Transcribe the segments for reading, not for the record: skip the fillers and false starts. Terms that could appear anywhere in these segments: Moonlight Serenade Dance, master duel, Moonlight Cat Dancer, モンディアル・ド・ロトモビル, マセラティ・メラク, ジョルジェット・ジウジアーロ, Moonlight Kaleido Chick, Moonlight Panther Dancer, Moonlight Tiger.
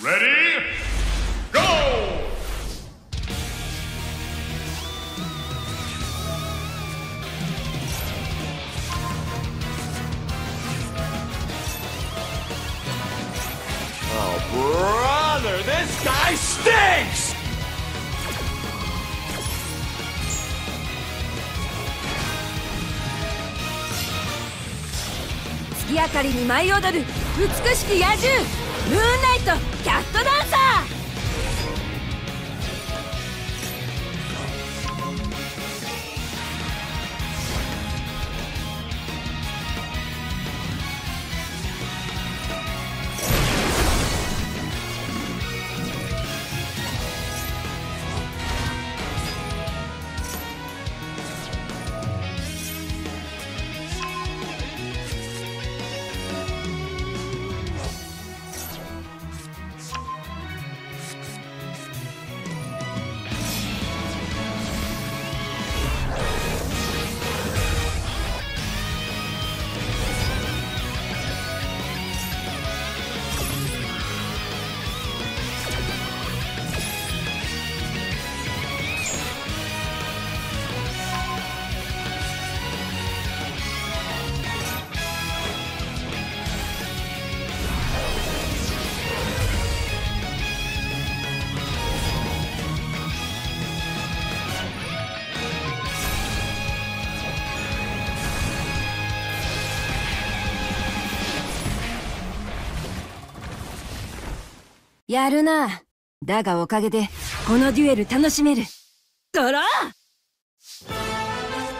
Ready? Go! Oh, brother, this guy stinks!月明かりに舞い踊る美しき野獣ムーンナイトキャットダンサー。やるな。だがおかげでこのデュエル楽しめる。ドロー。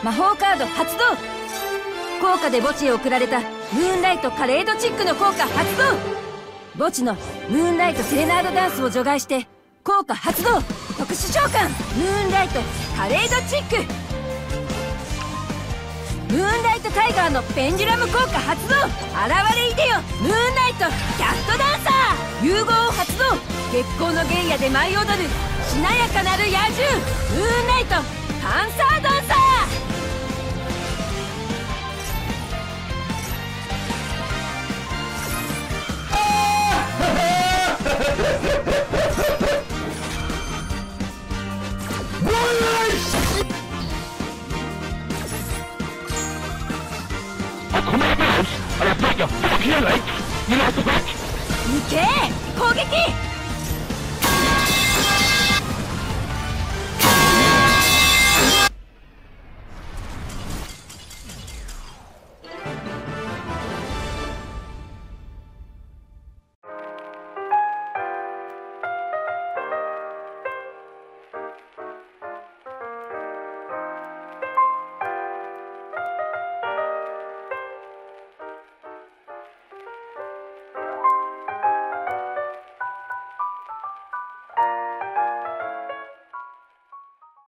魔法カード発動。効果で墓地へ送られたムーンライトカレードチックの効果発動。墓地のムーンライトセレナードダンスを除外して効果発動。特殊召喚ムーンライトカレードチック。ムーンライトタイガーのペンデュラム効果発動。現れいでよムーンライトキャットダンサー。融合を発動。月光の原野で舞い踊るしなやかなる野獣ムーンライトパンサーダンサー。You're like, you have to back! Okay! 攻撃!